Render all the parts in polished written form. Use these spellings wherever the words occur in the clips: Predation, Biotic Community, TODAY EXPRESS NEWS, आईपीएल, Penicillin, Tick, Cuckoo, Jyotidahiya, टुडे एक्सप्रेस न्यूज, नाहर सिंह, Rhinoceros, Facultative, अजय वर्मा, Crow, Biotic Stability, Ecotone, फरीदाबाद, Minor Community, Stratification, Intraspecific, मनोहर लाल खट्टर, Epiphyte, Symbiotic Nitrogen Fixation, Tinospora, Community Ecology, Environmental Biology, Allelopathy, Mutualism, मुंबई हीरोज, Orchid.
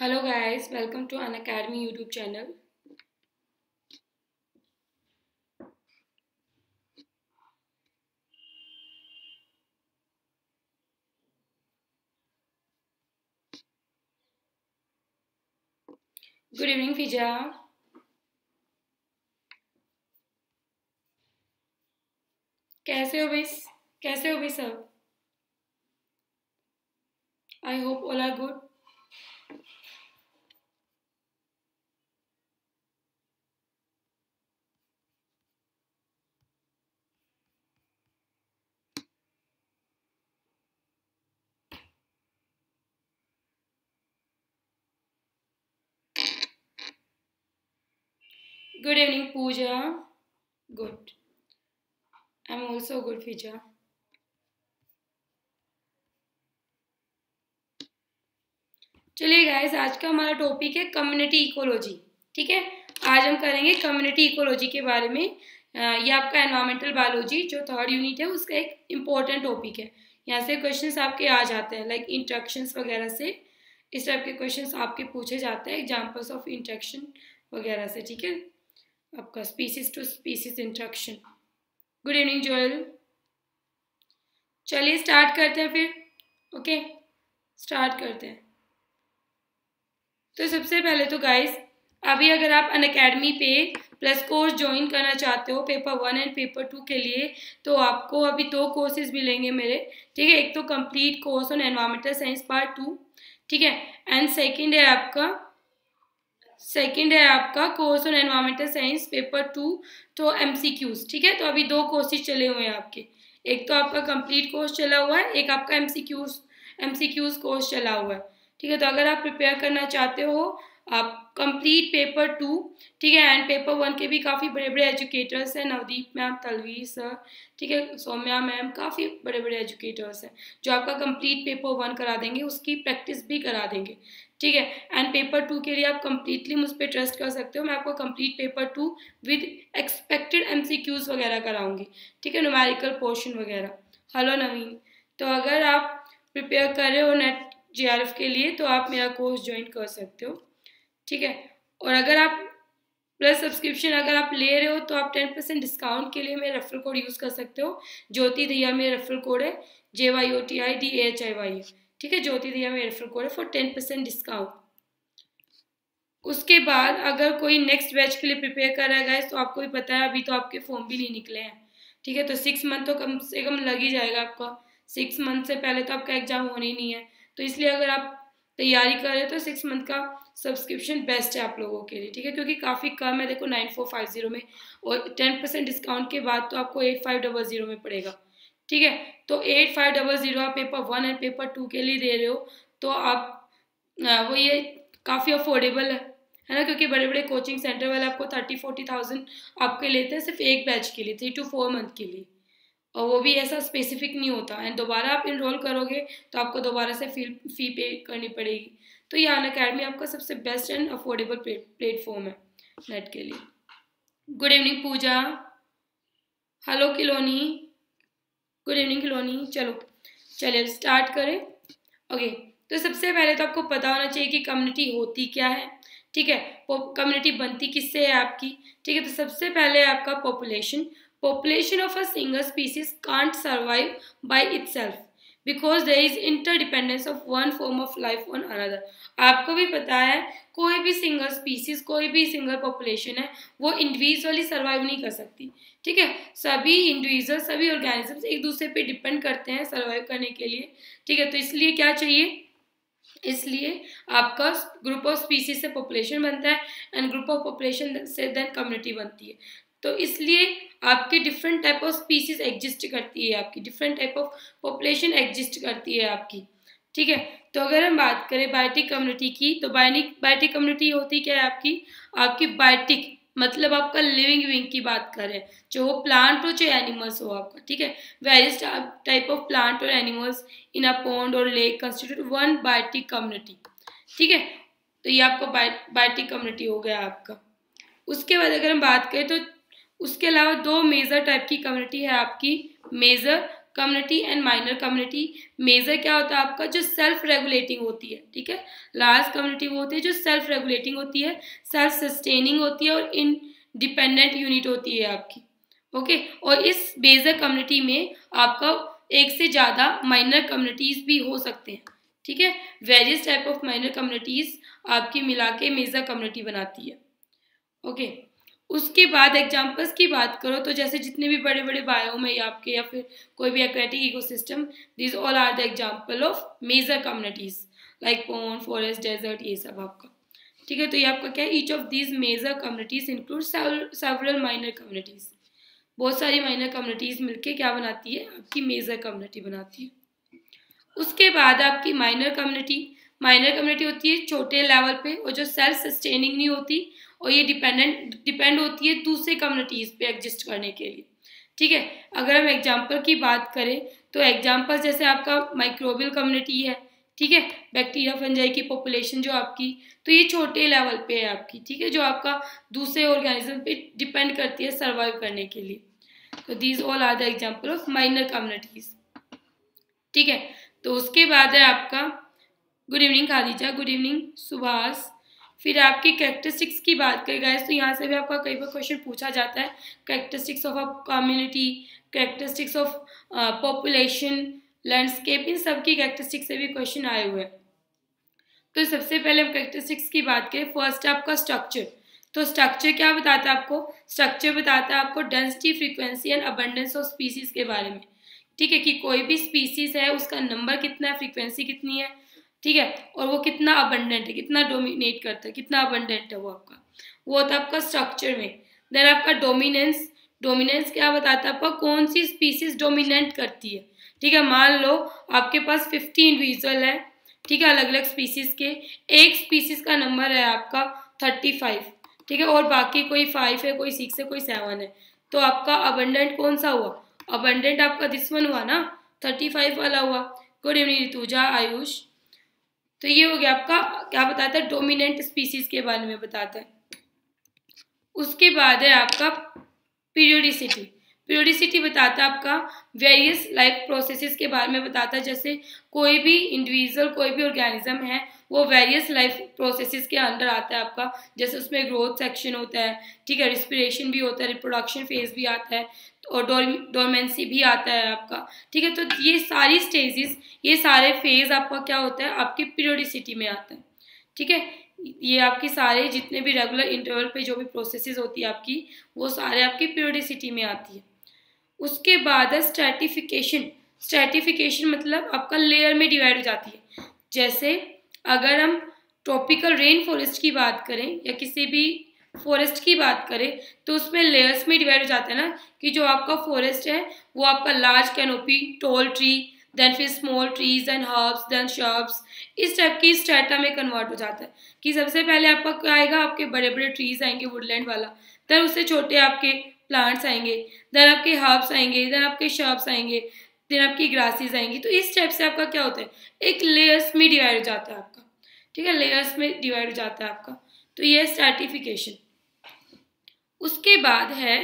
Hello guys, welcome to UnAcademy YouTube channel. Good evening Fija. कैसे हो भाई सब? I hope all are good. Good evening, Pooja. Good. I'm also good, Fija. चलिए guys, आज का हमारा टॉपिक है कम्युनिटी इकोलॉजी. ठीक है, आज हम करेंगे कम्युनिटी इकोलॉजी के बारे में. यह आपका एनवायरमेंटल बायोलॉजी जो थर्ड यूनिट है उसका एक इम्पॉर्टेंट टॉपिक है. यहाँ से क्वेश्चंस आपके आ जाते हैं, लाइक इंट्रैक्शंस वगैरह से इस टाइप के क्वेश्चंस आपके पूछे जाते हैं, एग्जाम्पल्स ऑफ इंट्रैक्शन वगैरह से. ठीक है, आपका species to species interaction. Good evening Joel. चलिए स्टार्ट करते हैं फिर. ओके, स्टार्ट करते हैं. तो सबसे पहले तो गाइस, अभी अगर आप अनअकैडमी पे प्लस कोर्स ज्वाइन करना चाहते हो पेपर 1 एंड पेपर 2 के लिए, तो आपको अभी 2 कोर्सेज मिलेंगे मेरे. ठीक है, एक तो complete course on environmental science part 2. ठीक है, एंड सेकंड है आपका course on environmental science paper 2 तो MCQs. ठीक है, तो अभी 2 कोर्सेज चले हुए हैं आपके. एक तो आपका कंप्लीट कोर्स चला हुआ है, एक आपका एमसीक्यूज कोर्स चला हुआ है. ठीक है, तो अगर आप प्रिपेयर करना चाहते हो, आप कंप्लीट पेपर 2, ठीक है, एंड पेपर 1 के भी काफ़ी बड़े बड़े एजुकेटर्स हैं. नवदीप मैम, तलवीर सर, ठीक है, सौम्या मैम, काफ़ी बड़े बड़े एजुकेटर्स हैं जो आपका कंप्लीट पेपर 1 करा देंगे, उसकी प्रैक्टिस भी करा देंगे. ठीक है, एंड पेपर 2 के लिए आप कंप्लीटली मुझ पर ट्रस्ट कर सकते हो. मैं आपको complete paper 2 with expected MCQs वगैरह कराऊंगी. ठीक है, न्यूमेरिकल पोर्शन वगैरह. हेलो नवीन. तो अगर आप प्रिपेयर कर रहे हो नेट JRF के लिए, तो आप मेरा कोर्स ज्वाइन कर सकते हो. ठीक है, और अगर आप प्लस सब्सक्रिप्शन अगर आप ले रहे हो, तो आप 10% डिस्काउंट के लिए मेरा रेफरल कोड यूज़ कर सकते हो. ज्योति धिया मेरा रेफरल कोड है, JYOTIDAHIY. ठीक है, ज्योति धिया मेरा रेफरल कोड है फॉर 10% डिस्काउंट. उसके बाद अगर कोई नेक्स्ट बैच के लिए प्रिपेयर कर रहा है गाइस, तो आपको भी पता है अभी तो आपके फॉर्म भी नहीं निकले हैं. ठीक है, तो 6 मंथ तो कम से कम लग ही जाएगा आपका. 6 मंथ से पहले तो आपका एग्जाम होना ही नहीं है, तो इसलिए अगर आप तैयारी कर रहे हो तो 6 मंथ का सब्सक्रिप्शन बेस्ट है आप लोगों के लिए. ठीक है, क्योंकि काफ़ी कम है, देखो 9450 में, और 10% डिस्काउंट के बाद तो आपको 8500 में पड़ेगा. ठीक है, तो 8500 आप पेपर 1 एंड पेपर 2 के लिए दे रहे हो, तो आप वो ये काफ़ी अफोर्डेबल है ना, क्योंकि बड़े बड़े कोचिंग सेंटर वाले आपको 30-40,000 आपके लेते हैं सिर्फ एक बैच के लिए, 3 to 4 मंथ के लिए, और वो भी ऐसा स्पेसिफिक नहीं होता. एंड दोबारा आप इनरोल करोगे तो आपको दोबारा से फी पे करनी पड़ेगी. तो ये अनअकैडमी आपका सबसे बेस्ट एंड अफोर्डेबल प्लेटफॉर्म है नेट के लिए. Good evening Pooja. हेलो किलोनी. गुड इवनिंग किलोनी. चलिए स्टार्ट करें. ओके, तो सबसे पहले तो आपको पता होना चाहिए कि कम्युनिटी होती क्या है. ठीक है, कम्युनिटी बनती किससे है आपकी. ठीक है, तो सबसे पहले आपका population of a single species can't survive by itself because there is interdependence of one form of life on another. आपको भी पता है कोई भी सिंगल स्पीसीज, कोई भी सिंगल पॉपुलेशन है, वो इंडिविजुअली सर्वाइव नहीं कर सकती. ठीक है, सभी इंडिविजुअल, सभी ऑर्गेनिजम्स एक दूसरे पे डिपेंड करते हैं सर्वाइव करने के लिए. ठीक है, तो इसलिए क्या चाहिए, इसलिए आपका ग्रुप ऑफ स्पीसीज से पॉपुलेशन बनता है, एंड ग्रुप ऑफ पॉपुलेशन से देन कम्युनिटी बनती है. तो इसलिए आपके different type of species exist करती है, आपकी different type of population exist करती है आपकी. ठीक है, तो अगर हम बात करें बायोटिक कम्युनिटी की, तो बायोटिक कम्युनिटी होती क्या है आपकी. आपकी बायोटिक मतलब आपका लिविंग विंग की बात करें, चाहे वो प्लांट हो चाहे एनिमल्स हो आपका. ठीक है, वेरियस टाइप ऑफ प्लांट और एनिमल्स इन अ पॉन्ड और lake constitute one biotic community. ठीक है, तो ये आपका बायोटिक कम्युनिटी हो गया आपका. उसके बाद अगर हम बात करें, तो उसके अलावा 2 मेजर टाइप की कम्युनिटी है आपकी, major community and minor community. Major क्या होता है आपका, जो सेल्फ रेगुलेटिंग होती है, ठीक है। लार्ज कम्युनिटी वो होती है जो सेल्फ रेगुलेटिंग होती है, सेल्फ सस्टेनिंग होती है और इंडिपेंडेंट यूनिट होती है आपकी, ओके। और इस मेजर कम्युनिटी में आपका एक से ज़्यादा माइनर कम्युनिटीज़ भी हो सकते हैं, ठीक है। Various type of minor communities आपकी मिला के मेजर कम्युनिटी बनाती है, ओके। उसके बाद एग्जांपल्स की बात करो तो जैसे जितने भी बड़े बड़े बायोम है आपके या फिर कोई भी aquatic ecosystem, this all are the example of major communities like pond, forest, desert, ये सब आपका, ठीक है। तो ये आपका क्या है, each of these major communities include several minor communities. बहुत सारी माइनर कम्युनिटीज़ मिलके क्या बनाती है, आपकी मेजर कम्युनिटी बनाती है। उसके बाद आपकी माइनर कम्युनिटी होती है छोटे लेवल पे और जो सेल्फ सस्टेनिंग नहीं होती और ये डिपेंड होती है दूसरे कम्युनिटीज़ पे एग्जिस्ट करने के लिए, ठीक है। अगर हम एग्जांपल की बात करें तो एग्जांपल जैसे आपका माइक्रोबियल कम्युनिटी है, ठीक है, बैक्टीरिया, फंजाई की पॉपुलेशन जो आपकी, तो ये छोटे लेवल पे है आपकी, ठीक है, जो आपका दूसरे ऑर्गेनिज्म पे डिपेंड करती है सर्वाइव करने के लिए। तो these all are the example of minor communities, ठीक है। तो उसके बाद है आपका, good evening Khadija, good evening Subhash. फिर आपकी कैरेक्टरिस्टिक्स की बात करें गाइस तो यहाँ से भी आपका कई बार क्वेश्चन पूछा जाता है, characteristics of a community, characteristics of population, landscape, इन सब की कैरेक्टरिस्टिक्स से भी क्वेश्चन आए हुए हैं। तो सबसे पहले हम कैरेक्टरिस्टिक्स की बात करें, फर्स्ट है आपका स्ट्रक्चर। तो स्ट्रक्चर क्या बताता है आपको, स्ट्रक्चर बताता है आपको density, frequency and abundance of species के बारे में, ठीक है, कि कोई भी स्पीसीज है उसका नंबर कितना है, फ्रीक्वेंसी कितनी है, ठीक है, और वो कितना अबंडेंट है, कितना डोमिनेट करता है, कितना अबंडेंट है वो आपका, वो होता है आपका स्ट्रक्चर में। देन आपका डोमिनेंस, डोमिनेंस क्या बताता है आपका, कौन सी स्पीसीज डोमिनेंट करती है, ठीक है। मान लो आपके पास 50 इंडिविजुअल है, ठीक है, अलग अलग स्पीसीज के, एक स्पीसीज का नंबर है आपका 35, ठीक है, और बाकी कोई 5 है, कोई 6 है, कोई 7 है, तो आपका अबंडेंट कौन सा हुआ, अबंडेंट आपका दिस वन हुआ ना, 35 वाला हुआ। Good evening Rituja, Ayush. तो ये हो गया आपका, क्या बताता है, डोमिनेंट स्पीसीज के बारे में बताता है। उसके बाद है आपका पीरियोडिसिटी। पीरियोडिसिटी बताता है आपका वेरियस लाइफ प्रोसेसेस के बारे में बताता है, जैसे कोई भी इंडिविजुअल, कोई भी ऑर्गेनिज्म है वो वेरियस लाइफ प्रोसेसेस के अंडर आता है आपका, जैसे उसमें ग्रोथ सेक्शन होता है, ठीक है, रिस्पिरेशन भी होता है, रिप्रोडक्शन फेज भी आता है और डोरमेंसी भी आता है आपका, ठीक है। तो ये सारी स्टेजेस, ये सारे फेज आपका क्या होता है, आपकी पीरियोडिसिटी में आता है, ठीक है। ये आपके सारे जितने भी रेगुलर इंटरवल पे जो भी प्रोसेसेस होती है आपकी, वो सारे आपकी पीरियोडिसिटी में आती है। उसके बाद है स्ट्रैटिफिकेशन। स्ट्रैटिफिकेशन मतलब आपका लेयर में डिवाइड हो जाती है, जैसे अगर हम ट्रॉपिकल रेन फॉरेस्ट की बात करें या किसी भी फॉरेस्ट की बात करें तो उसमें लेयर्स में डिवाइड हो जाता है ना, कि जो आपका फॉरेस्ट है वो आपका large canopy, tall tree, then फिर small trees and herbs, then shrubs, इस टाइप की स्ट्रेटा में कन्वर्ट हो जाता है, कि सबसे पहले आपका क्या आएगा, आपके बड़े बड़े ट्रीज आएंगे, वुडलैंड वाला, देन उससे छोटे आपके प्लांट्स आएंगे, देन आपके हर्ब्स आएंगे, देन आपके शर्ब्स आएंगे, देन आपकी ग्रासेस आएंगी। तो इस टाइप से आपका क्या होता है, एक लेयर्स में डिवाइड हो जाता है आपका, ठीक है, लेयर्स में डिवाइड हो जाता है आपका। तो ये स्ट्रैटिफिकेशन। उसके बाद है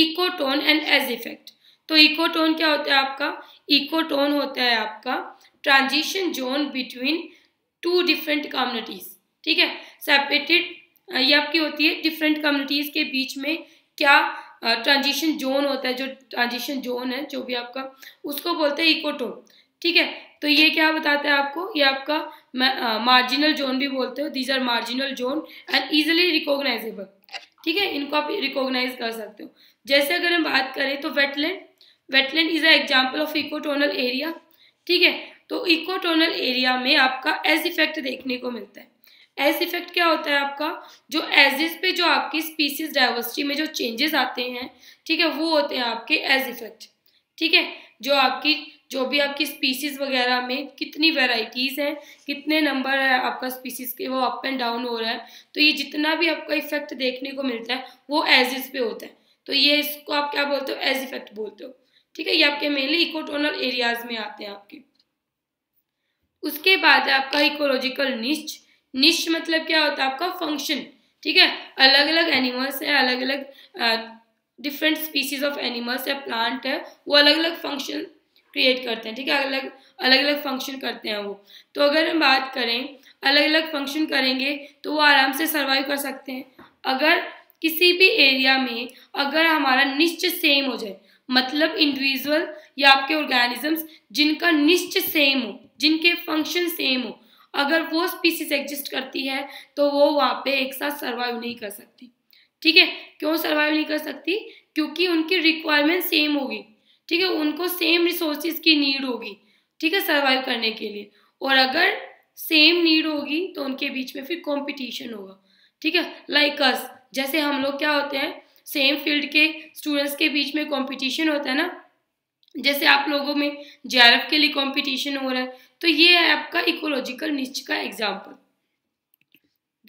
इकोटोन एंड एज इफेक्ट। तो इकोटोन क्या होता है आपका, इकोटोन होता है आपका transition zone between two different communities, ठीक है, सेपरेटेड, ये आपकी होती है डिफरेंट कम्युनिटीज़ के बीच में क्या ट्रांजिशन जोन होता है, जो ट्रांजिशन जोन है जो भी आपका, उसको बोलते हैं इकोटोन, ठीक है। तो ये क्या बताता है आपको, ये आपका मार्जिनल जोन भी बोलते हो, these are marginal zone and easily recognisable, ठीक है, इनको आप रिकॉग्नाइज कर सकते हो। जैसे अगर हम बात करें तो wetland, wetland is a example of ecotonal area, ठीक है। तो इकोटोनल एरिया में आपका एज इफेक्ट देखने को मिलता है। एज इफेक्ट क्या होता है आपका, जो एजेस पे जो आपकी स्पीसीज डाइवर्सिटी में जो चेंजेस आते हैं, ठीक है, वो होते हैं आपके एज इफेक्ट, ठीक है, जो आपकी जो भी आपकी स्पीसीज वगैरह में कितनी वैरायटीज़ हैं, कितने नंबर है आपका स्पीसीज के, वो अप एंड डाउन हो रहा है, तो ये जितना भी आपका इफेक्ट देखने को मिलता है वो एजेस पे होता है। तो ये इसको आप क्या बोलते हो, एज इफेक्ट बोलते हो, ठीक है। ये आपके मेनली इकोटोनल एरियाज में आते हैं आपके। उसके बाद है आपका इकोलॉजिकल निश। निश मतलब क्या होता है आपका, फंक्शन, ठीक है, अलग अलग एनिमल्स है, अलग अलग डिफरेंट स्पीसीज ऑफ एनिमल्स है, प्लांट है, वो अलग अलग फंक्शन क्रिएट करते हैं, ठीक है, अलग अलग फंक्शन करते हैं वो। तो अगर हम बात करें अलग अलग फंक्शन करेंगे तो वो आराम से सर्वाइव कर सकते हैं। अगर किसी भी एरिया में अगर हमारा निश्च सेम हो जाए, मतलब इंडिविजुअल या आपके ऑर्गेनिजम्स जिनका निश्च सेम हो, जिनके फंक्शन सेम हो, अगर वो स्पीसीज एग्जिस्ट करती है तो वो वहाँ पे एक साथ सर्वाइव नहीं कर सकती, ठीक है। क्यों सर्वाइव नहीं कर सकती? क्योंकि उनकी रिक्वायरमेंट सेम होगी, ठीक है, उनको सेम रिसोर्सेज की नीड होगी, ठीक है, सर्वाइव करने के लिए। और अगर सेम नीड होगी तो उनके बीच में फिर कंपटीशन होगा, ठीक है। लाइक अस, जैसे हम लोग क्या होते हैं, सेम फील्ड के स्टूडेंट्स के बीच में कंपटीशन होता है ना, जैसे आप लोगों में जेआरएफ के लिए कंपटीशन हो रहा है, तो ये है आपका इकोलॉजिकल निच का एग्जाम्पल।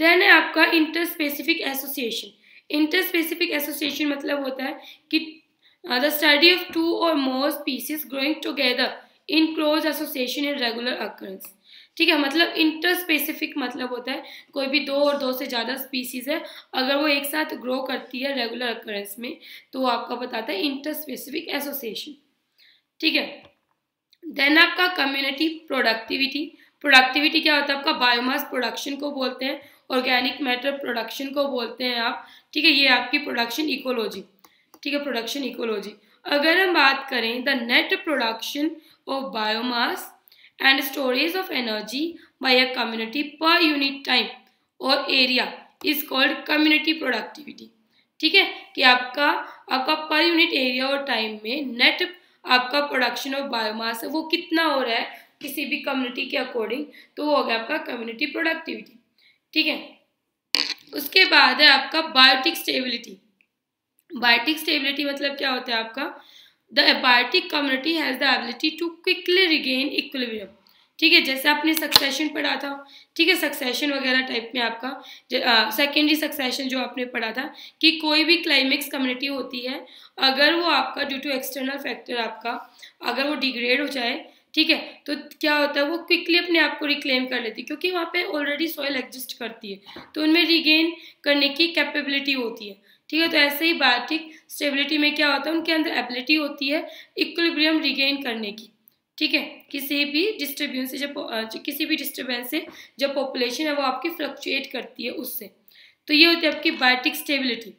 देन है आपका इंटरस्पेसिफिक एसोसिएशन। इंटरस्पेसिफिक एसोसिएशन मतलब होता है कि द स्टडी ऑफ टू और more species growing together in close association in regular occurrence, ठीक है। मतलब इंटरस्पेसिफिक मतलब होता है कोई भी दो और दो से ज़्यादा स्पीसीज है, अगर वो एक साथ ग्रो करती है रेगुलर अकरेंस में तो आपका बताता है इंटरस्पेसिफिक एसोसिएशन, ठीक है। देन आपका कम्युनिटी प्रोडक्टिविटी। प्रोडक्टिविटी क्या होता है? आपका बायोमास प्रोडक्शन को बोलते हैं, ऑर्गेनिक मैटर प्रोडक्शन को बोलते हैं आप, ठीक है। ये आपकी प्रोडक्शन इकोलॉजी, ठीक है, प्रोडक्शन इकोलॉजी। अगर हम बात करें the net production of biomass and storage of energy by a community per unit time और area is called community productivity, ठीक है, कि आपका पर यूनिट एरिया और टाइम में नेट आपका प्रोडक्शन ऑफ बायोमास है वो कितना हो रहा है किसी भी कम्युनिटी के अकॉर्डिंग, तो वो हो गया आपका कम्युनिटी प्रोडक्टिविटी, ठीक है। उसके बाद है आपका बायोटिक स्टेबिलिटी। बायोटिक स्टेबिलिटी मतलब क्या होता है आपका, the biotic community has the ability to quickly regain equilibrium, ठीक है, जैसे आपने सक्सेशन पढ़ा था, ठीक है, सक्सेशन वगैरह टाइप में आपका सेकेंडरी सक्सेशन जो आपने पढ़ा था कि कोई भी क्लाइमेक्स कम्युनिटी होती है, अगर वो आपका ड्यू टू एक्सटर्नल फैक्टर आपका अगर वो डिग्रेड हो जाए, ठीक है, तो क्या होता है वो क्विकली अपने आप को रिक्लेम कर लेती है, क्योंकि वहाँ पे ऑलरेडी सॉइल एग्जिस्ट करती है तो उनमें रिगेन करने की कैपेबिलिटी होती है, ठीक है। तो ऐसे ही बायोटिक स्टेबिलिटी में क्या होता है, उनके अंदर एबिलिटी होती है इक्विलिब्रियम रिगेन करने की, ठीक है, किसी भी डिस्टर्बेंस से जब पॉपुलेशन है वो आपकी फ्लक्चुएट करती है उससे, तो ये होती है आपकी biotic stability.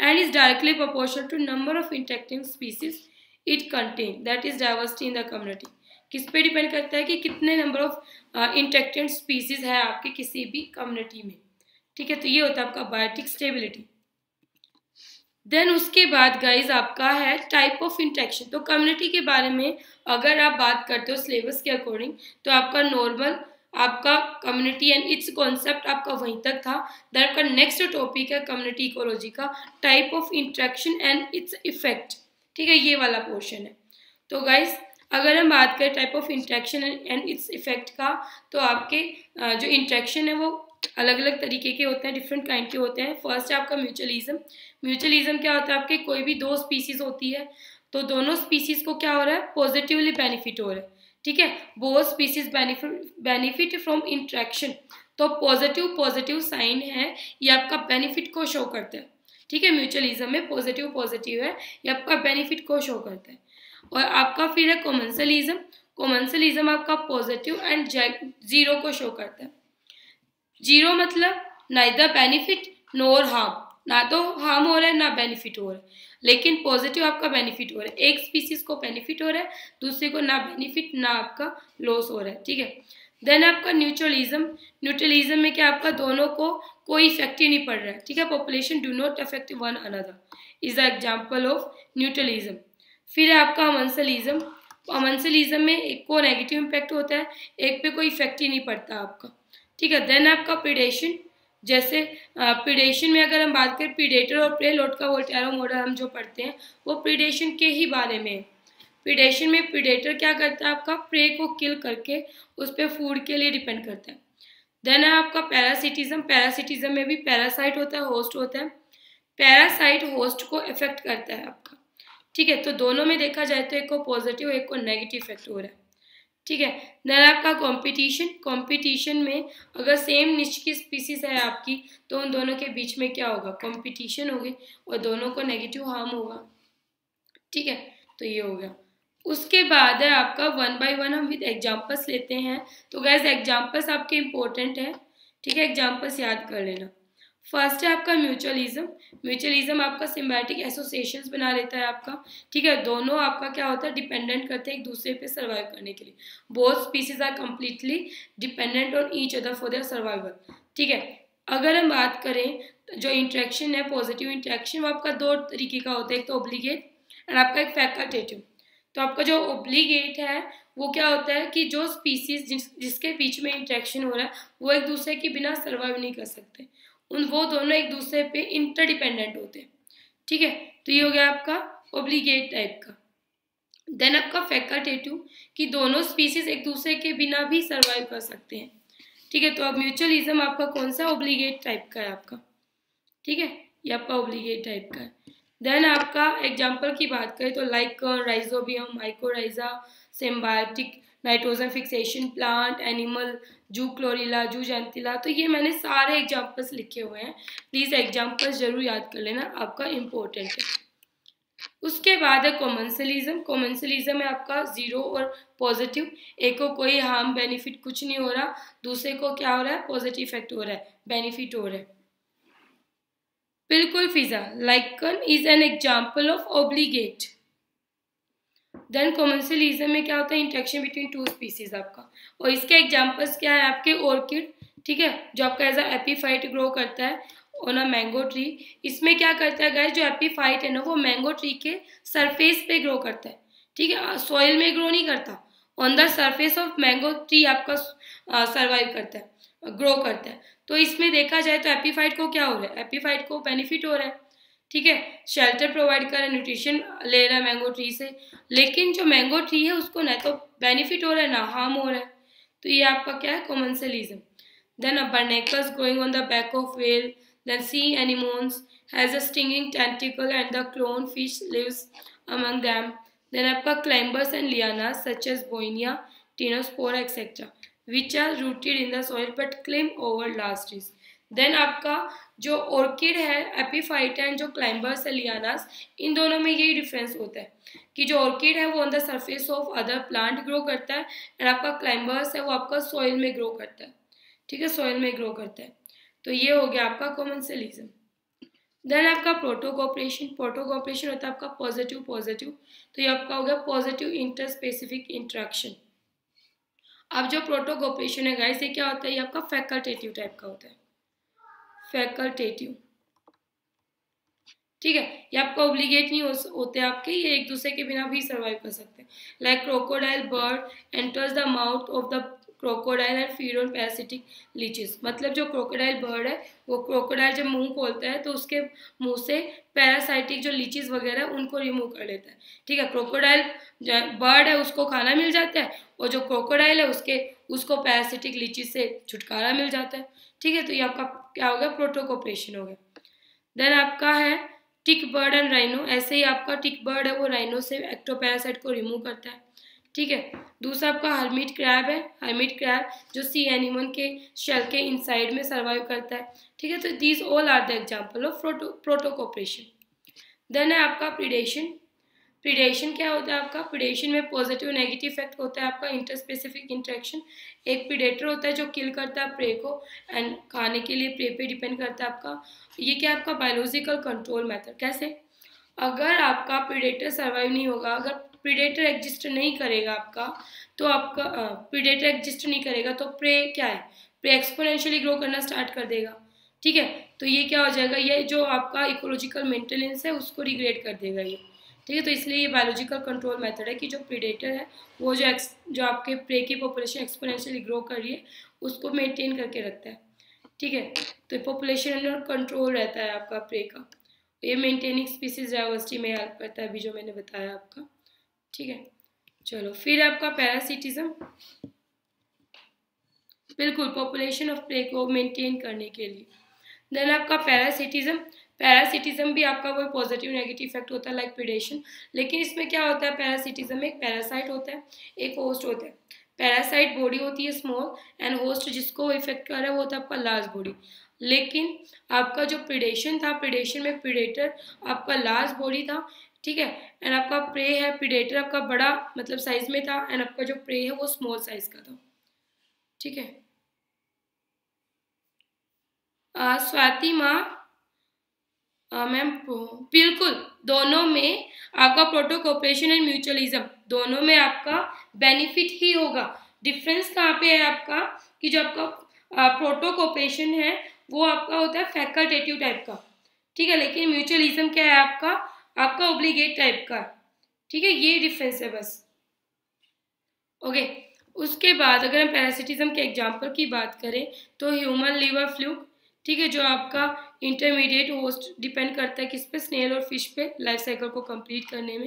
And is directly proportional to number of interacting species it contain, that is diversity in the community. किस पे डिपेंड करता है कि कितने नंबर ऑफ इंटरेक्टिंग स्पीसीज है आपके किसी भी कम्युनिटी में, ठीक है, तो ये होता है आपका बायोटिक स्टेबिलिटी। देन उसके बाद गाइज आपका है टाइप ऑफ इंटरेक्शन। तो कम्युनिटी के बारे में अगर आप बात करते हो सिलेबस के अकॉर्डिंग तो आपका नॉर्मल आपका कम्युनिटी एंड इट्स कॉन्सेप्ट आपका वहीं तक था। देन आपका नेक्स्ट टॉपिक है कम्युनिटी इकोलॉजी का type of interaction and its effect, ठीक है, ये वाला पोर्शन है। तो गाइज अगर हम बात करें type of interaction and its effect का, तो आपके जो इंटरेक्शन है वो अलग अलग तरीके के होते हैं, डिफरेंट काइंड के होते हैं। फर्स्ट है आपका म्यूचुअलिज्म। म्यूचुअलिज्म क्या होता है, आपके कोई भी दो स्पीसीज होती है तो दोनों स्पीसीज को क्या हो रहा है, पॉजिटिवली बेनिफिट हो रहा है, ठीक है, both species benefit from interaction, तो पॉजिटिव साइन है, ये आपका बेनिफिट को शो करता है, ठीक है, म्यूचुअलिज्म में पॉजिटिव है, ये आपका बेनिफिट को शो करता है। और आपका फिर है कॉमन्सलिज्म। कॉमन्सलिज्म आपका पॉजिटिव एंड जीरो को शो करता है। जीरो मतलब नाइदर बेनिफिट नोर हार्म, ना तो हार्म हो रहा है ना बेनिफिट हो रहा है, लेकिन पॉजिटिव आपका बेनिफिट हो रहा है, एक स्पीसीज को बेनिफिट हो रहा है, दूसरे को ना बेनिफिट ना आपका लॉस हो रहा है, ठीक है। देन आपका न्यूट्रलिज्म। न्यूट्रलिज्म में क्या आपका दोनों को कोई इफेक्ट ही नहीं पड़ रहा है, ठीक है, population do not affect one another is the example of neutralism. फिर है आपका अमेंसलिज्म। अमेंसलिज्म में एक को नेगेटिव इम्पैक्ट होता है, एक पे कोई इफेक्ट ही नहीं पड़ता आपका, ठीक है। देन आपका प्रीडेशन। जैसे प्रीडेशन में अगर हम बात करें प्रीडेटर और प्रे, लोटका वोल्टेरो मॉडल हम जो पढ़ते हैं वो प्रीडेशन के ही बारे में। प्रीडेशन में प्रीडेटर क्या करता है, आपका प्रे को किल करके उस पर फूड के लिए डिपेंड करता है। देन है आपका पैरासिटिज्म। पैरासिटिज्म में भी पैरासाइट होता है, होस्ट होता है, पैरासाइट होस्ट को इफेक्ट करता है आपका, ठीक है। तो दोनों में देखा जाए तो एक को पॉजिटिव एक को नेगेटिव इफेक्ट हो रहा है, ठीक है। देन आपका कंपटीशन। कंपटीशन में अगर सेम निश की स्पीसीज है आपकी तो उन दोनों के बीच में क्या होगा, कंपटीशन होगी और दोनों को नेगेटिव हार्म होगा, ठीक है, तो ये हो गया। उसके बाद है आपका 1 by 1 हम विद एग्जाम्पल्स लेते हैं। तो गैस एग्जाम्पल्स आपके इम्पोर्टेंट है, ठीक है, एग्जाम्पल्स याद कर लेना। फर्स्ट है आपका म्यूचुअलिज्म। म्यूचुअलिज्म आपका सिम्बायोटिक एसोसिएशंस बना लेता है आपका, ठीक है, दोनों आपका क्या होता है डिपेंडेंट करते हैं एक दूसरे पे सर्वाइव करने के लिए। Both species are completely dependent on each other for their survival, ठीक है। अगर हम बात करें जो इंट्रैक्शन है पॉजिटिव इंट्रैक्शन, वो आपका दो तरीके का होता है, एक तो ऑब्लिगेट एंड आपका एक फैकल्टेटिव। तो आपका जो ऑब्लिगेट है वो क्या होता है कि जो स्पीसीज जिसके बीच में इंट्रैक्शन हो रहा है वो एक दूसरे के बिना सर्वाइव नहीं कर सकते, उन वो दोनों एक दूसरे पे इंटरडिपेंडेंट होते हैं, ठीक है। तो ये हो गया आपका ऑब्लिगेट टाइप का। देन आपका फैकल्टेटिव कि दोनों स्पीसीज एक दूसरे के बिना भी सर्वाइव कर सकते हैं, ठीक है। तो अब म्यूचुअलिज्म आपका कौन सा ऑब्लिगेट टाइप का है आपका, ठीक है, ये आपका ऑब्लिगेट टाइप का है। देन आपका एग्जाम्पल की बात करें तो like rhizobium, mycorrhiza, symbiotic, nitrogen fixation plant, animal, zoochlorella, जू जेंटिला। तो ये मैंने सारे एग्जाम्पल्स लिखे हुए हैं, प्लीज़ एग्जाम्पल्स जरूर याद कर लेना, आपका इम्पोर्टेंट है। उसके बाद है कॉमनसलिज्म। कॉमनसलिज्म में आपका जीरो और पॉजिटिव, एक को कोई हार्म बेनिफिट कुछ नहीं हो रहा, दूसरे को क्या हो रहा है पॉजिटिव इफेक्ट हो रहा है, बेनिफिट हो रहा है। बिल्कुल फिजा lichen is an example of obligate. Then commensalism में क्या होता है इंट्रैक्शन बिटवीन टू स्पीसीज आपका, और इसके एग्जाम्पल्स क्या है आपके ऑर्किड, ठीक है, जो आपका एज अ एपीफाइट ग्रो करता है और मैंगो ट्री। इसमें क्या करता है गाइस जो एपीफाइट है ना वो मैंगो ट्री के सरफेस पे ग्रो करता है, ठीक है, सॉइल में ग्रो नहीं करता, on the surface of mango tree आपका सर्वाइव करता है, ग्रो करता है। तो इसमें देखा जाए तो एपीफाइट को क्या हो रहा है, एपीफाइट को बेनिफिट हो रहा है, ठीक है, शेल्टर प्रोवाइड कर रहा है, न्यूट्रिशन ले रहा है मैंगो ट्री से, लेकिन जो मैंगो ट्री है उसको ना तो बेनिफिट हो रहा है ना हार्म हो रहा है। तो ये आपका क्या है commensalism. Then a barnacles growing on the back of whale, then sea anemones has a stinging tentacle and the clone fish lives among them. Then आपका climbers and lianas such as Boinia, Tinospora etc. which are rooted in the soil but climb over large trees. Then आपका जो orchid है, epiphyte है, जो climbers है lianas, इन दोनों में यही difference होता है कि जो orchid है वो on the surface of other plant grow करता है and आपका climbers है वो आपका soil में grow करता है, ठीक है, soil में grow करता है। तो ये हो गया आपका कॉमनसलिज्म। देन आपका प्रोटोकोपरेशन। प्रोटोकोपरेशन होता है आपका पॉजिटिव पॉजिटिव, तो ये आपका हो गया पॉजिटिव इंटरस्पेसिफिक इंट्रैक्शन। अब जो प्रोटोकोपरेशन है गाइस ये क्या होता है, ये आपका फैकल्टेटिव टाइप का होता है, फैकल्टेटिव, ठीक है, ये आपका ऑब्लिगेट नहीं होते आपके, ये एक दूसरे के बिना भी सर्वाइव कर सकते हैं। Like crocodile bird enters the mouth of the crocodile and feed on parasitic leeches. मतलब जो क्रोकोडाइल बर्ड है वो क्रोकोडाइल जब मुंह खोलता है तो उसके मुंह से पैरासाइटिक जो लीचेस वगैरह है उनको रिमूव कर लेता है, ठीक है। क्रोकोडाइल बर्ड है उसको खाना मिल जाता है और जो क्रोकोडाइल है उसको पैरासिटिक लीचेस से छुटकारा मिल जाता है, ठीक है। तो ये आपका क्या हो गया प्रोटोकोपरेशन हो गया। देन आपका है टिक बर्ड एंड राइनो। ऐसे ही आपका टिक बर्ड है वो राइनो से एक्टोपैरासाइट को रिमूव करता है, ठीक है। दूसरा आपका हर्मिट क्रैब है। हर्मिट क्रैब जो सी एनिमल के शेल के इनसाइड में सर्वाइव करता है, ठीक है। तो these all are the example of protocooperation. Then है आपका प्रिडेशन। प्रिडेशन क्या होता है आपका, प्रिडेशन में पॉजिटिव नेगेटिव इफेक्ट होता है आपका इंटरस्पेसिफिक इंट्रैक्शन। एक प्रिडेटर होता है जो किल करता है प्रे को एंड खाने के लिए प्रे पे डिपेंड करता है आपका। ये क्या आपका बायोलॉजिकल कंट्रोल मेथड। कैसे, अगर आपका प्रिडेटर सर्वाइव नहीं होगा, अगर प्रीडेटर एग्जिस्ट नहीं करेगा आपका, तो आपका प्रीडेटर एग्जिस्ट नहीं करेगा तो प्रे क्या है, प्रे एक्सपोनेंशियली ग्रो करना स्टार्ट कर देगा, ठीक है। तो ये क्या हो जाएगा, ये जो आपका इकोलॉजिकल मेंटेनेंस है उसको रिग्रेड कर देगा ये, ठीक है। तो इसलिए ये बायोलॉजिकल कंट्रोल मेथड है कि जो प्रीडेटर है वो जो आपके प्रे की पॉपुलेशन एक्सपोनेंशियली ग्रो कर रही है उसको मेनटेन करके रखता है, ठीक है। तो पॉपुलेशन अंडर कंट्रोल रहता है आपका प्रे का। ये मेनटेनिंग स्पीसीज डाइवर्सिटी में हेल्प करता है, अभी जो मैंने बताया आपका, ठीक है। चलो फिर आपका पैरासिटिज्म। बिल्कुल पॉपुलेशन ऑफ प्रे को मेंटेन करने के लिए। देन आपका पैरासिटिज्म। पैरासिटिज्म भी आपका कोई पॉजिटिव नेगेटिव इफेक्ट होता है लाइक प्रिडेशन, लेकिन इसमें क्या होता है पैरासिटिज्म में एक पैरासाइट होता है एक होस्ट होता है। पैरासाइट बॉडी होती है स्मॉल एंड होस्ट जिसको इफेक्ट कर रहा है वो होता है आपका लार्ज बॉडी। लेकिन आपका जो प्रिडेशन था, प्रिडेशन में प्रिडेटर आपका लार्ज बॉडी था ठीक है। एंड आपका प्रे है, प्रीडेटर आपका बड़ा मतलब साइज में था, एंड आपका जो प्रे है वो स्मॉल साइज का था, ठीक है। स्वाति माँ मैम बिल्कुल दोनों में आपका प्रोटोकॉपरेशन एंड म्यूचुअलिज्म दोनों में आपका बेनिफिट ही होगा। डिफरेंस कहाँ पे है आपका कि जो आपका प्रोटोकॉपरेशन है वो आपका होता है फैकल्टेटिव टाइप का, ठीक है, लेकिन म्यूचुअलिज्म क्या है आपका आपका ऑब्लिगेट टाइप का, ठीक है, ये डिफरेंस है बस। ओके, उसके बाद अगर हम पैरासिटिज्म के एग्जांपल की बात करें तो ह्यूमन लिवर फ्लूक, ठीक है, जो आपका इंटरमीडिएट होस्ट डिपेंड करता है किस पे, स्नेल और फिश पे, लाइफ साइकिल को कंप्लीट करने में।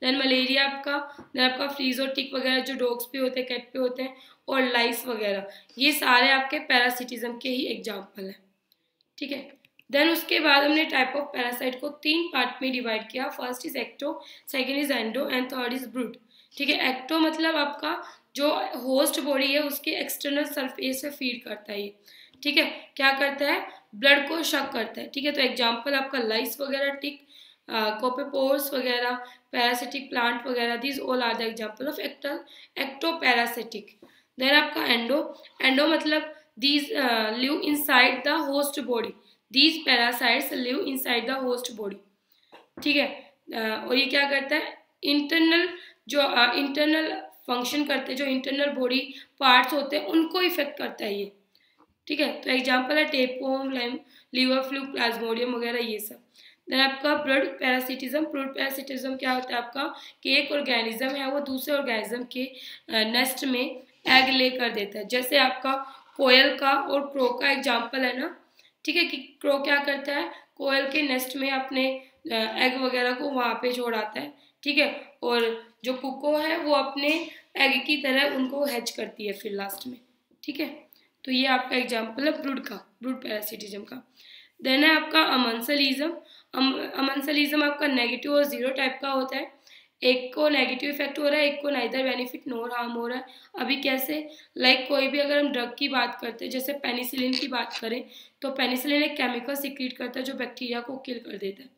दैन मलेरिया आपका, दैन आपका फ्लीज और टिक वगैरह जो डॉग्स पे होते हैं, कैट पे होते हैं, और लाइस वगैरह, ये सारे आपके पैरासिटिज्म के ही एग्जाम्पल हैं, ठीक है। देन उसके बाद हमने टाइप ऑफ पैरासाइट को तीन पार्ट में डिवाइड किया। First is ecto, second is endo and third is brood, ठीक है। एक्टो मतलब आपका जो होस्ट बॉडी है उसके एक्सटर्नल सरफेस पे फीड करता है ये, ठीक है, क्या करता है ब्लड को शक करता है, ठीक है। तो एग्जांपल आपका लाइस वगैरह, टिक, कोपेपोर्स वगैरह, पैरासिटिक प्लांट वगैरह, these all are the example of ecto parasitic. Then आपका एंडो, एंडो मतलब these live inside the host body, these parasites live inside the host body, ठीक है, और ये क्या करता है इंटरनल जो इंटरनल फंक्शन करते हैं, जो इंटरनल बॉडी पार्ट्स होते हैं उनको इफेक्ट करता है ये, ठीक है। तो एग्जांपल है टेपवर्म, लिवर फ्लूक, प्लाज्मोडियम वगैरह ये सब। देन आपका ब्लड पैरासिटिज्म, ब्लड पैरासिटिज्म क्या होता है आपका कि एक ऑर्गेनिज्म है वो दूसरे ऑर्गेनिज्म के नेस्ट में एग ले कर देता है, जैसे आपका कोयल का और क्रो का एग्जाम्पल है ना, ठीक है, कि क्रो क्या करता है कोयल के नेस्ट में अपने एग वगैरह को वहाँ पे छोड़ आता है, ठीक है, और जो कुको है वो अपने एग की तरह उनको हैच करती है फिर लास्ट में, ठीक है। तो ये आपका एग्जाम्पल है ब्रूड का, ब्रूड पैरासिटिज्म का। देन है आपका अमेंसलिज्म, अमेंसलिज्म आपका नेगेटिव और जीरो टाइप का होता है, एक को नेगेटिव इफेक्ट हो रहा है, एक को नाइदर बेनिफिट नॉर हार्म हो रहा है। अभी कैसे लाइक कोई भी अगर हम ड्रग की बात करते हैं, जैसे पेनिसिलिन की बात करें तो पेनिसिलिन एक केमिकल सीक्रेट करता है जो बैक्टीरिया को किल कर देता है,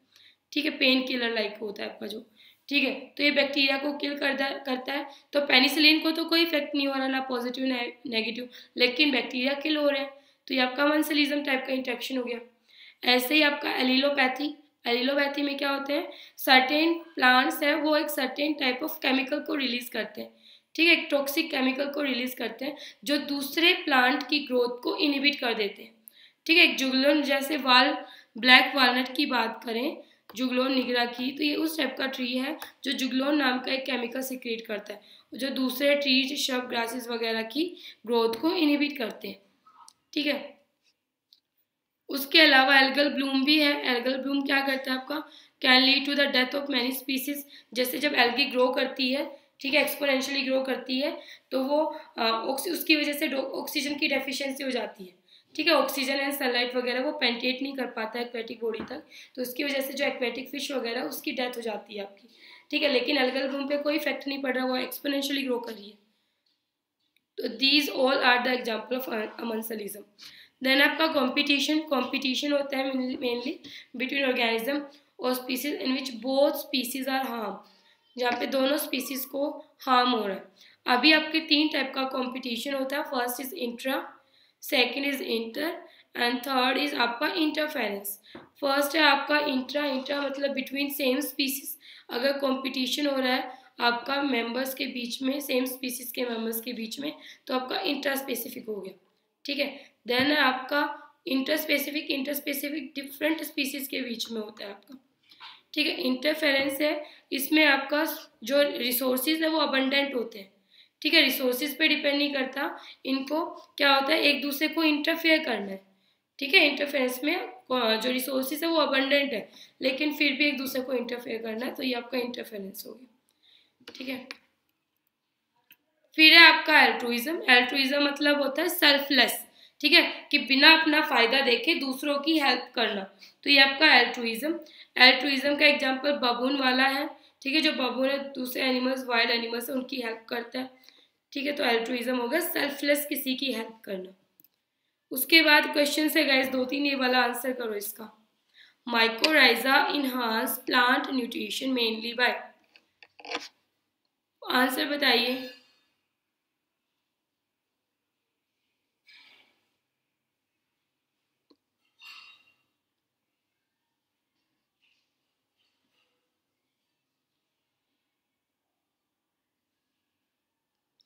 ठीक है, पेन किलर लाइक होता है आपका जो, ठीक है, तो ये बैक्टीरिया को किल करता है। तो पेनिसिलिन को तो कोई इफेक्ट नहीं हो रहा, ना पॉजिटिव नेगेटिव, लेकिन बैक्टीरिया किल हो रहे हैं, तो ये आपका अमेंसलिज्म टाइप का इंट्रैक्शन हो गया। ऐसे ही आपका एलिलोपैथी, एलिलोपैथी में क्या होते हैं सर्टेन प्लांट्स हैं वो एक सर्टेन टाइप ऑफ केमिकल को रिलीज करते हैं, ठीक है, एक टॉक्सिक केमिकल को रिलीज करते हैं जो दूसरे प्लांट की ग्रोथ को इनहिबिट कर देते हैं, ठीक है। जुगलोन जैसे ब्लैक वालनट की बात करें, जुगलोन निगरा की, तो ये उस टाइप का ट्री है जो जुगलोन नाम का एक केमिकल सीक्रेट करता है जो दूसरे ट्रीज, शब, ग्रासेस वगैरह की ग्रोथ को इनहिबिट करते हैं, ठीक है। उसके अलावा एल्गल ब्लूम भी है, एल्गल ब्लूम क्या करता है आपका can lead to the death of many species, जैसे जब एल्गी ग्रो करती है, ठीक है, एक्सपोनेंशियली ग्रो करती है तो वो उसकी वजह से ऑक्सीजन की डेफिशिएंसी हो जाती है, ठीक है, ऑक्सीजन एंड सनलाइट वगैरह वो पेंटेट नहीं कर पाता है एक्वेटिक बॉडी तक, तो उसकी वजह से जो एक्वेटिक फिश वगैरह उसकी डेथ हो जाती है आपकी, ठीक है, लेकिन एल्गल ब्लूम पे कोई इफेक्ट नहीं पड़ रहा, वो एक्सपोनेंशियली ग्रो कर रही है। तो these all are the example of amensalism. Then आपका कंपटीशन, कंपटीशन होता है मेनली बिटवीन ऑर्गेनिज्म और species in which both species are harm, जहाँ पे दोनों स्पीसीज को हार्म हो रहा है। अभी आपके तीन टाइप का कंपटीशन होता है, first is intra, second is inter and third is आपका इंटरफेरेंस। फर्स्ट है आपका इंट्रा, इंट्रा मतलब बिटवीन सेम स्पीसीज, अगर कंपटीशन हो रहा है आपका मेंबर्स के बीच में, सेम स्पीसीज के मेंबर्स के बीच में, तो आपका इंट्रा स्पेसिफिक हो गया, ठीक है। देन है आपका इंटरस्पेसिफिक, इंटरस्पेसिफिक डिफरेंट स्पीसीज के बीच में होता है आपका, ठीक है। इंटरफेरेंस है, इसमें आपका जो रिसोर्सेज है वो अबंडेंट होते हैं, ठीक है, रिसोर्सेज पे डिपेंड नहीं करता, इनको क्या होता है एक दूसरे को इंटरफेयर करना है, ठीक है। इंटरफेरेंस में जो रिसोर्सेज है वो अबंडेंट है लेकिन फिर भी एक दूसरे को इंटरफेयर करना है, तो ये आपका इंटरफेरेंस हो गया, ठीक है। फिर है आपका एल्ट्रुइज्म, एल्ट्रुइज्म मतलब होता है सेल्फलेस, ठीक है, कि बिना अपना फ़ायदा देखे दूसरों की हेल्प करना, तो ये आपका एल्ट्रुइज्म। एल्ट्रुइज्म का एग्जांपल बबून वाला है, ठीक है, जो बबून है दूसरे एनिमल्स, वाइल्ड एनिमल्स है उनकी हेल्प करता है, ठीक है, तो एल्ट्रुइज्म होगा सेल्फलेस किसी की हेल्प करना। उसके बाद क्वेश्चन है गाइस दो तीन, ये वाला आंसर करो इसका। mycorrhiza enhance plant nutrition mainly by, answer बताइए।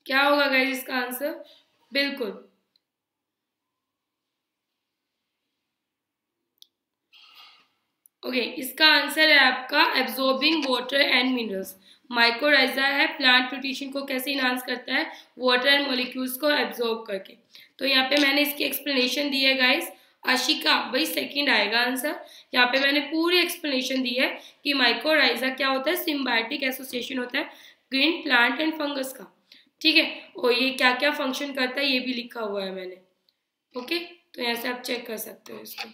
क्या होगा गाइस इसका आंसर? बिल्कुल ओके, इसका आंसर है आपका absorbing water and minerals. Mycorrhiza है प्लांट न्यूट्रिशन को कैसे इनहांस करता है, वाटर एंड मॉलिक्यूल्स को एब्जॉर्ब करके। तो यहाँ पे मैंने इसकी एक्सप्लेनेशन दी है गाइस। आशिका भाई सेकंड आएगा आंसर। यहाँ पे मैंने पूरी एक्सप्लेनेशन दी है कि माइकोराइजा क्या होता है, सिम्बायोटिक एसोसिएशन होता है ग्रीन प्लांट एंड फंगस का, ठीक है, और ये क्या क्या फंक्शन करता है ये भी लिखा हुआ है मैंने। ओके तो यहाँ से आप चेक कर सकते हो इसको।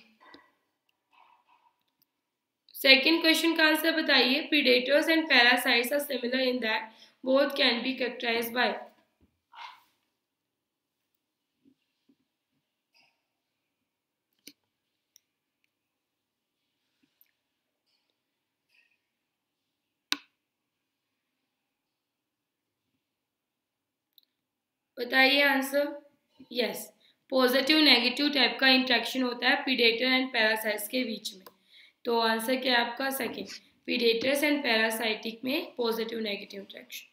सेकेंड क्वेश्चन का आंसर बताइए, predators and parasites are similar in that both can be characterised by. बताइए answer. Yes, positive negative type का इंट्रैक्शन होता है प्रीडेटर एंड पैरासाइट्स के बीच में। तो आंसर क्या है आपका? सेकेंड, प्रीडेटर्स एंड पैरासाइटिक में पॉजिटिव नेगेटिव इंट्रैक्शन।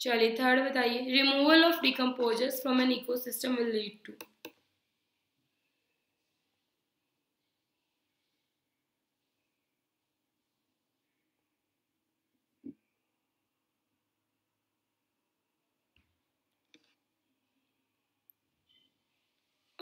चलिए थर्ड बताइए, removal of decomposers from an ecosystem will lead to.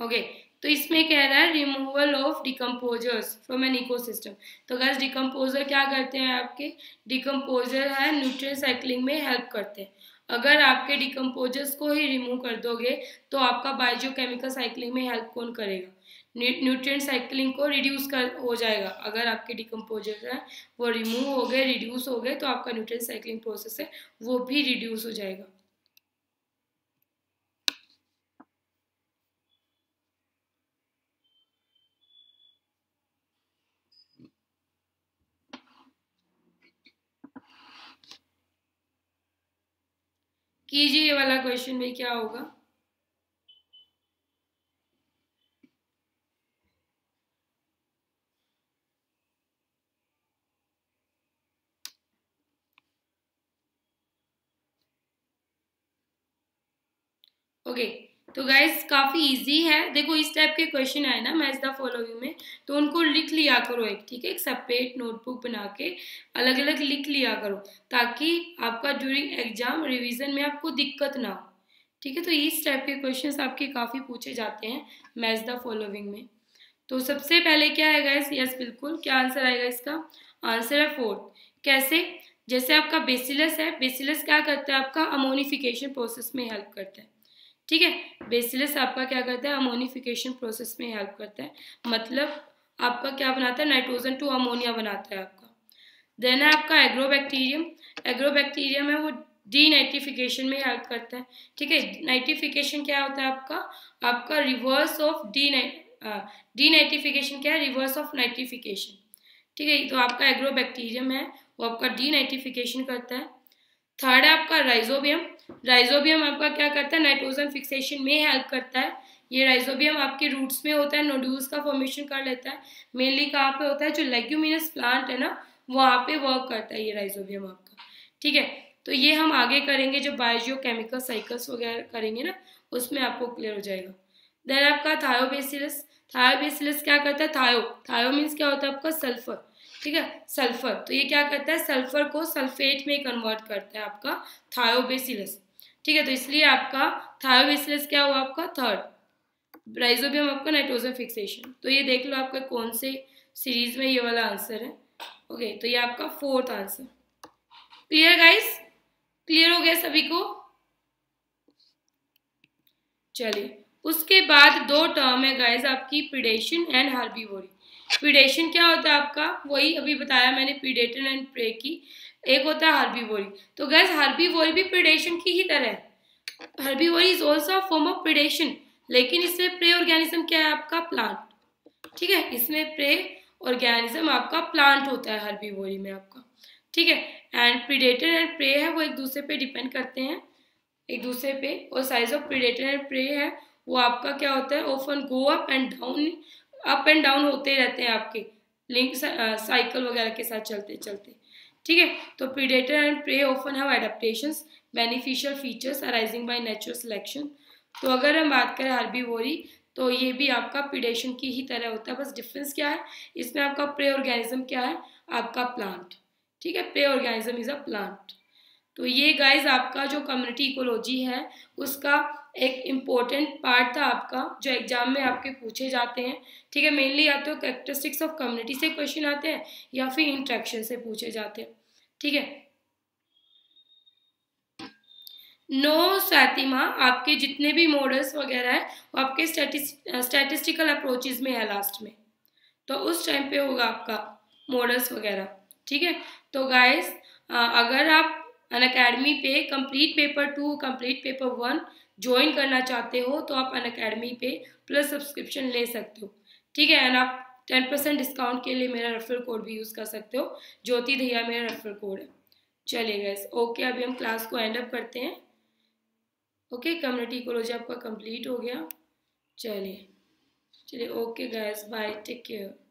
Okay तो इसमें कह रहा है removal of decomposers from an ecosystem. तो गाइस डिकम्पोजर क्या करते हैं आपके? डिकम्पोजर है न्यूट्रिएंट साइक्लिंग में हेल्प करते हैं। अगर आपके डिकम्पोजर्स को ही रिमूव कर दोगे तो आपका बायोकेमिकल साइक्लिंग में हेल्प कौन करेगा? न्यूट्रिएंट साइक्लिंग को रिड्यूस कर हो जाएगा। अगर आपके डिकम्पोजर हैं वो रिमूव हो गए, रिड्यूस हो गए, तो आपका न्यूट्रिएंट साइक्लिंग प्रोसेस है वो भी रिड्यूस हो जाएगा। कीजिए ये वाला क्वेश्चन भी क्या होगा। ओके तो गाइस काफी इजी है। देखो इस टाइप के क्वेश्चन आए ना मैच द फॉलोइंग में, तो उनको लिख लिया करो एक, ठीक है, एक सेपरेट नोटबुक बना के अलग अलग लिख लिया करो ताकि आपका ड्यूरिंग एग्जाम रिवीजन में आपको दिक्कत ना हो, ठीक है। तो इस टाइप के क्वेश्चंस आपके काफ़ी पूछे जाते हैं मैच द फॉलोइंग में। तो सबसे पहले क्या है गाइस? यस बिल्कुल, क्या आंसर आएगा इसका? आंसर है फोर्थ। कैसे? जैसे आपका बेसिलस है, बेसिलस क्या करता है आपका? अमोनिफिकेशन प्रोसेस में हेल्प करता है, ठीक है। बेसिलस आपका क्या करता है? अमोनिफिकेशन प्रोसेस में हेल्प करता है, मतलब आपका क्या बनाता है? नाइट्रोजन टू अमोनिया बनाता है आपका। देन है आपका एग्रोबैक्टीरियम। एग्रोबैक्टीरियम है वो डीनाइट्रिफिकेशन में हेल्प करता है, ठीक है। नाइट्रिफिकेशन क्या होता है आपका? आपका रिवर्स ऑफ डीनाइट्रिफिकेशन क्या है? रिवर्स ऑफ नाइट्रिफिकेशन, ठीक है। तो आपका एग्रोबैक्टीरियम है वो आपका डीनाइट्रिफिकेशन करता है। थर्ड है आपका राइजोबियम। राइजोबियम आपका क्या करता है? नाइट्रोजन फिक्सेशन में हेल्प करता है। ये राइजोबियम आपके रूट्स में होता है, नोड्यूल्स का फॉर्मेशन कर लेता है। मेनली कहाँ पे होता है? जो लेग्यूमिनस प्लांट है ना वहाँ पे वर्क करता है ये राइजोबियम आपका, ठीक है। तो ये हम आगे करेंगे जब बायोकेमिकल साइकिल्स वगैरह करेंगे ना, उसमें आपको क्लियर हो जाएगा। देन आपका थायोबेसिलस। थायोबेसिलस क्या करता है? थायो, थायो मीन्स क्या होता है आपका? सल्फर, ठीक है, सल्फर। तो ये क्या करता है? सल्फर को सल्फेट में कन्वर्ट करता है आपका थायोबेसिलस, ठीक है। तो इसलिए आपका थायोबेसिलस क्या हुआ आपका? थर्ड। राइजोबियम आपका नाइट्रोजन फिक्सेशन। तो ये देख लो आपका कौन से सीरीज में ये वाला आंसर है। ओके तो ये आपका fourth answer. Clear guys? Clear हो गया सभी को? चलिए उसके बाद दो टर्म है गाइस आपकी, प्रीडेशन एंड हर्बीवोरी। प्रीडेशन क्या होता है आपका? वही अभी बताया मैंने, प्रीडेटर एंड प्रे की। एक होता है हर्बीवोरी। तो गैस हर्बीवोरी भी प्रीडेशन की ही तरह है। Herbivory is also form of predation, लेकिन इसमें प्रे ऑर्गेनिज्म क्या है आपका? प्लांट, ठीक है, इसमें प्रे ऑर्गेनिज्म आपका प्लांट होता है हर्बीवोरी में आपका, ठीक है। एंड प्रीडेटर एंड प्रे है वो एक दूसरे पे डिपेंड करते हैं एक दूसरे पे, और size of predator and prey है वो आपका क्या होता है, often go up and down होते रहते हैं आपके, लिंक साइकिल वगैरह के साथ चलते चलते, ठीक है। तो predator and prey often have adaptations beneficial features arising by natural selection. तो अगर हम बात करें हर्बीवोरी तो ये भी आपका प्रीडेशन की ही तरह होता है, बस डिफरेंस क्या है इसमें, आपका प्रे ऑर्गेनिज्म क्या है, आपका प्लांट, ठीक है, prey organism is a plant. तो ये गाइज आपका जो कम्युनिटी इकोलॉजी है उसका एक इम्पोर्टेंट पार्ट था आपका, जो एग्जाम में आपके पूछे जाते हैं, ठीक है। मेनली या तो कैरेक्टरिस्टिक्स ऑफ कम्युनिटी से क्वेश्चन आते हैं या फिर इंट्रैक्शन से पूछे जाते हैं, ठीक है। नो सातिमा, आपके जितने भी मॉडल्स वगैरह है वो आपके स्टैटिस्टिकल अप्रोचेज में है लास्ट में, तो उस टाइम पे होगा आपका मॉडल्स वगैरह, ठीक है। तो गाइस अगर आप अनअकैडमी पे complete paper 2 complete paper 1 join करना चाहते हो तो आप अनअकैडमी पे प्लस सब्सक्रिप्शन ले सकते हो, ठीक है। एंड आप 10% डिस्काउंट के लिए मेरा रेफरल कोड भी यूज़ कर सकते हो, ज्योति धैया मेरा रेफरल कोड है। चलिए गाइस ओके, अभी हम क्लास को एंड अप करते हैं। ओके, कम्युनिटी इकोलॉजी आपका कंप्लीट हो गया। चलिए okay guys, bye, take care.